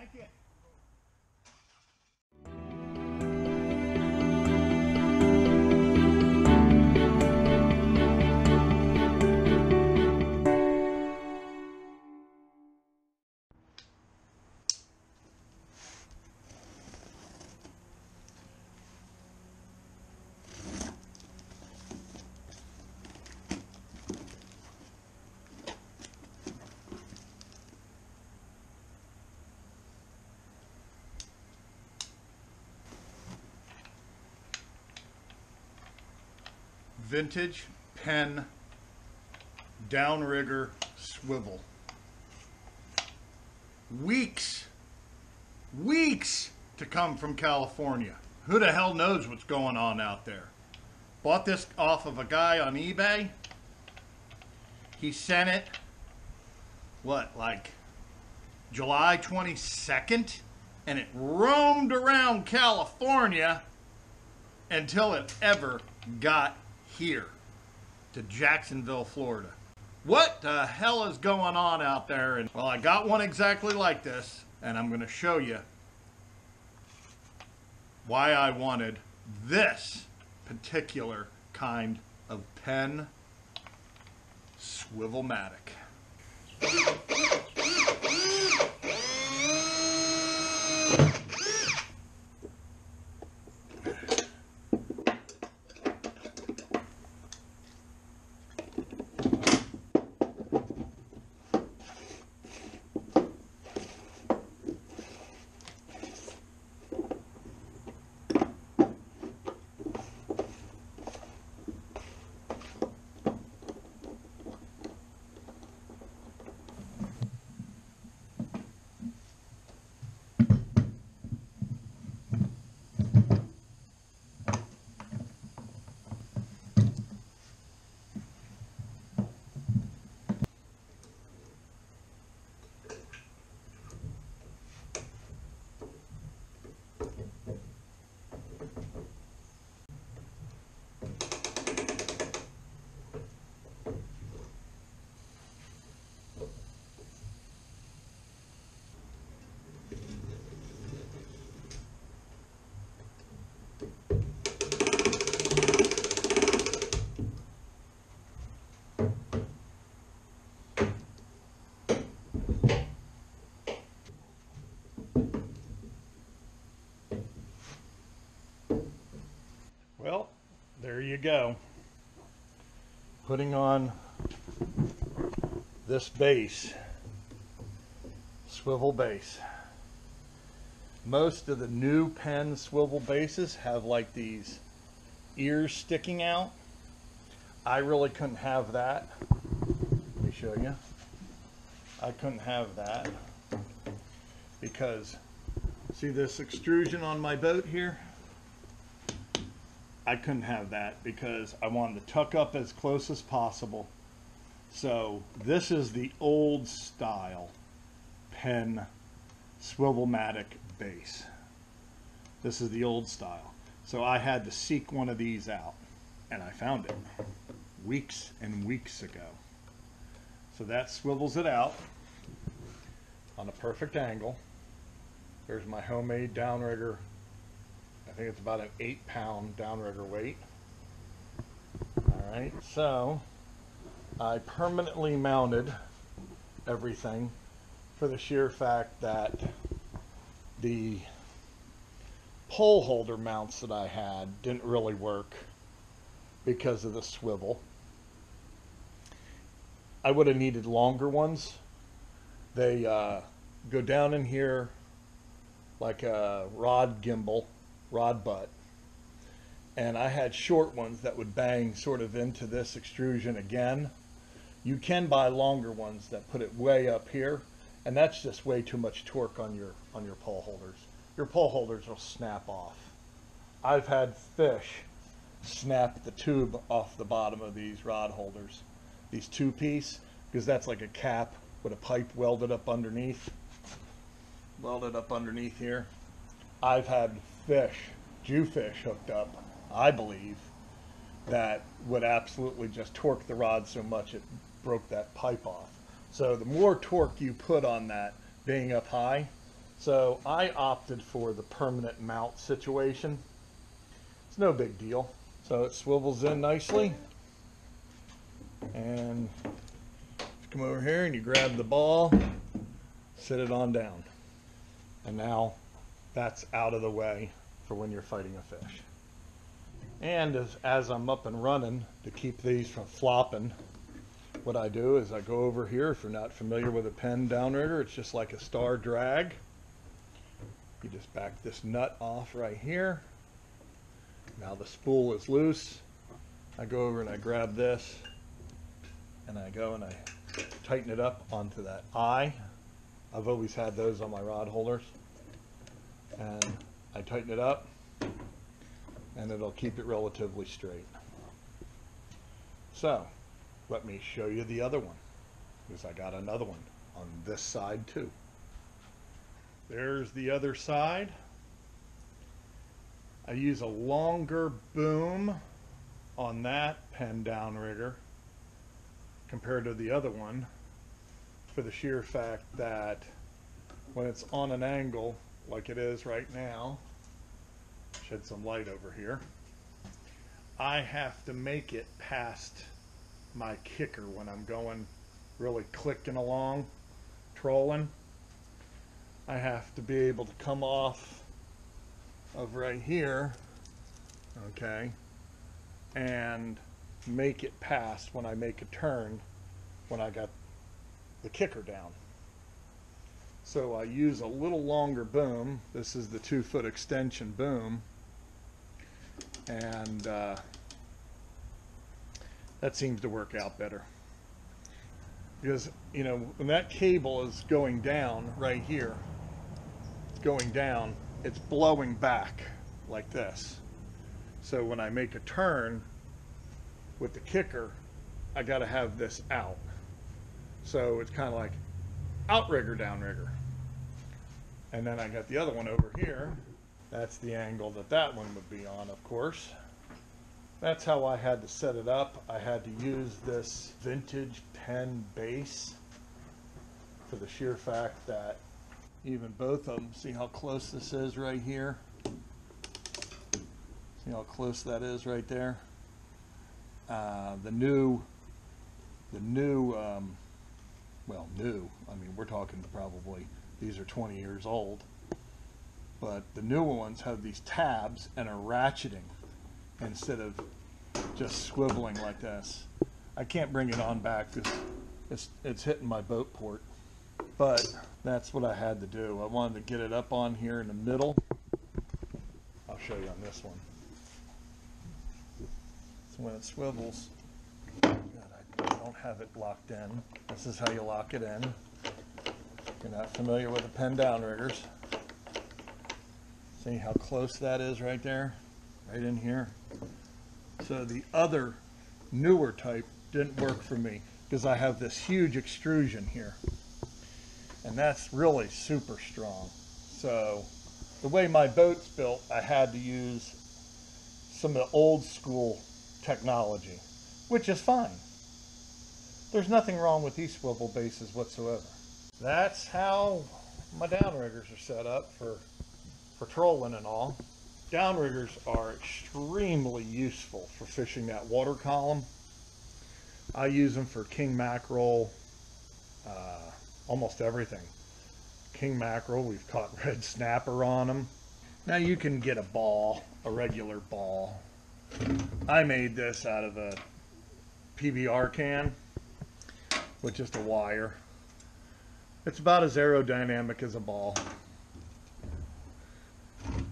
Thank you. Vintage Penn downrigger swivel. Weeks to come from California. Who the hell knows what's going on out there? Bought this off of a guy on eBay. He sent it, what, like July 22nd? And it roamed around California until it ever got here to Jacksonville, Florida. What the hell is going on out there? And well, I got one exactly like this, and I'm going to show you why I wanted this particular kind of Penn Swivelmatic. There you go. Putting on this base, swivel base. Most of the new Penn swivel bases have like these ears sticking out. I really couldn't have that. Let me show you. I couldn't have that because see this extrusion on my boat here? I couldn't have that because I wanted to tuck up as close as possible. So this is the old style Penn Swivelmatic base. This is the old style. So I had to seek one of these out, and I found it weeks and weeks ago. So that swivels it out on a perfect angle. There's my homemade downrigger. I think it's about an 8-pound downrigger weight. Alright, so I permanently mounted everything for the sheer fact that the pole holder mounts that I had didn't really work because of the swivel. I would have needed longer ones. They go down in here like a rod gimbal. Rod butt, and I had short ones that would bang sort of into this extrusion again. You can buy longer ones that put it way up here, and that's just way too much torque on your pole holders. Your pole holders will snap off. I've had fish snap the tube off the bottom of these rod holders, these two-piece, because that's like a cap with a pipe welded up underneath here. I've had Jewfish hooked up, I believe, that would absolutely just torque the rod so much it broke that pipe off. So the more torque you put on that being up high, So I opted for the permanent mount situation. It's no big deal. So it swivels in nicely. And you come over here and you grab the ball, sit it on down. And now that's out of the way for when you're fighting a fish. And as I'm up and running, to keep these from flopping, what I do is I go over here. If you're not familiar with a Penn downrigger, it's just like a star drag. You just back this nut off right here. Now the spool is loose. I go over and I grab this, and I go and I tighten it up onto that eye. I've always had those on my rod holders. And I tighten it up, and it'll keep it relatively straight. So let me show you the other one, because I got another one on this side too. There's the other side. I use a longer boom on that Penn downrigger compared to the other one, for the sheer fact that when it's on an angle like it is right now, shed some light over here, I have to make it past my kicker when I'm going really clicking along, trolling. I have to be able to come off of right here, okay, and make it past when I make a turn when I got the kicker down. So I use a little longer boom. This is the 2-foot extension boom, and that seems to work out better, because you know when that cable is going down right here, it's going down, it's blowing back like this. So when I make a turn with the kicker, I got to have this out. So it's kind of like outrigger, downrigger. And then I got the other one over here. That's the angle that that one would be on, of course. That's how I had to set it up. I had to use this vintage Penn base for the sheer fact that even both of them, see how close this is right here? See how close that is right there? Well, new, I mean, we're talking probably, these are 20 years old, but the newer ones have these tabs and are ratcheting instead of just swiveling like this. I can't bring it on back because it's hitting my boat port, but that's what I had to do. I wanted to get it up on here in the middle. I'll show you on this one. So when it swivels, don't have it locked in. This is how you lock it in. If you're not familiar with the Penn downriggers, see how close that is right there, right in here. So the other newer type didn't work for me because I have this huge extrusion here, and that's really super strong. So the way my boat's built, I had to use some of the old school technology, which is fine. There's nothing wrong with these swivel bases whatsoever. That's how my downriggers are set up for trolling and all. Downriggers are extremely useful for fishing that water column. I use them for king mackerel, almost everything. King mackerel, we've caught red snapper on them. Now you can get a ball, a regular ball. I made this out of a PBR can with just a wire. It's about as aerodynamic as a ball.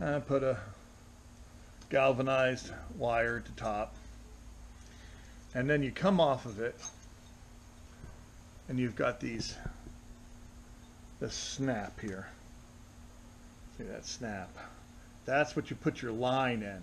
I put a galvanized wire at the top, and then you come off of it and you've got this snap here. See that snap? That's what you put your line in.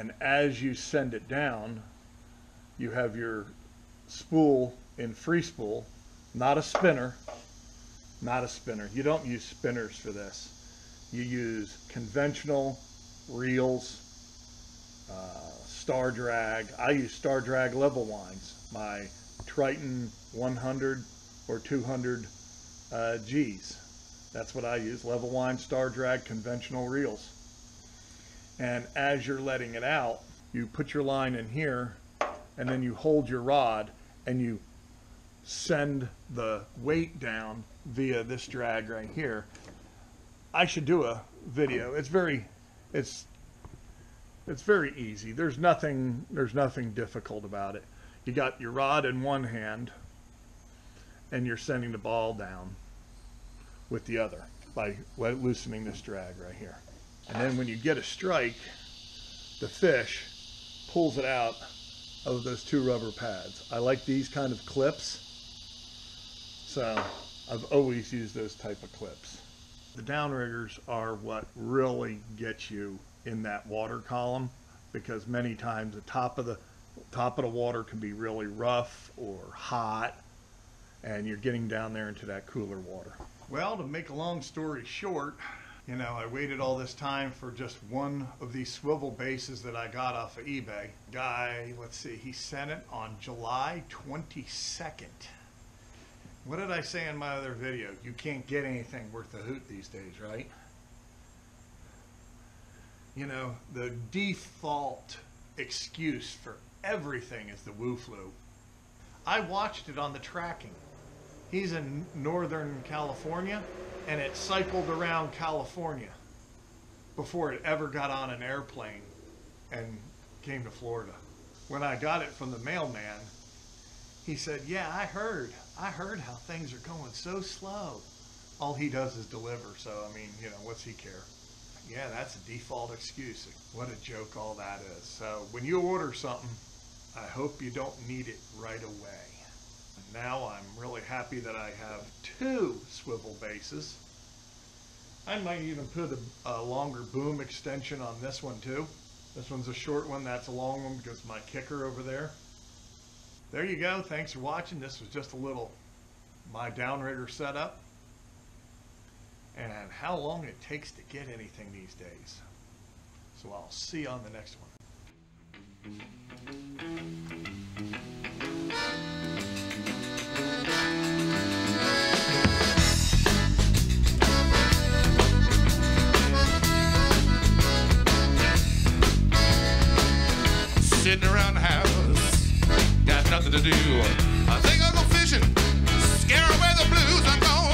and as you send it down, you have your spool in free spool, not a spinner, not a spinner. You don't use spinners for this. You use conventional reels, star drag. I use star drag level lines. My Triton 100 or 200 G's. That's what I use, level line, star drag, conventional reels. And as you're letting it out, you put your line in here and then you hold your rod and you send the weight down via this drag right here. I should do a video. It's very easy. There's nothing difficult about it. You got your rod in one hand and you're sending the ball down with the other by loosening this drag right here. And then when you get a strike, the fish pulls it out of those two rubber pads. I like these kind of clips, so I've always used those type of clips. The downriggers are what really gets you in that water column, because many times the top of the water can be really rough or hot, and you're getting down there into that cooler water. Well, to make a long story short, you know, I waited all this time for just one of these swivel bases that I got off of eBay. Guy, let's see, he sent it on July 22nd. What did I say in my other video? You can't get anything worth a hoot these days, right? You know, the default excuse for everything is the Woo Flu. I watched it on the tracking. He's in Northern California, and it cycled around California before it ever got on an airplane and came to Florida. When I got it from the mailman, he said, yeah, I heard how things are going so slow. All he does is deliver, so I mean, you know, what's he care? Yeah, that's a default excuse. What a joke all that is. So when you order something, I hope you don't need it right away. Now I'm really happy that I have two swivel bases. I might even put a longer boom extension on this one too. This one's a short one, that's a long one because of my kicker over there. There you go, thanks for watching. This was just a little, my downrigger setup and how long it takes to get anything these days. So I'll see you on the next one. Sitting around the house, got nothing to do. I think I'll go fishing, scare away the blues. I'm going.